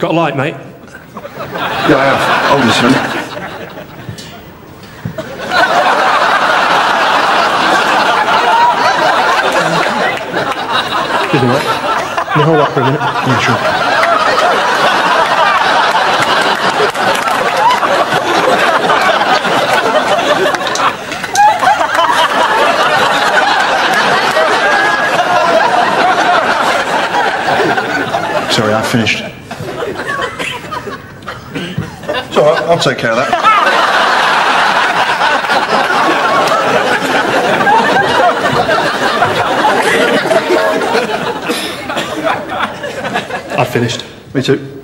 You got a light, mate? Yeah, I have. Hold this one. Excuse me, mate. Can you hold up for a minute? Yeah, sure. Sorry, I finished. It's all right, I'll take care of that. I've finished. Me too.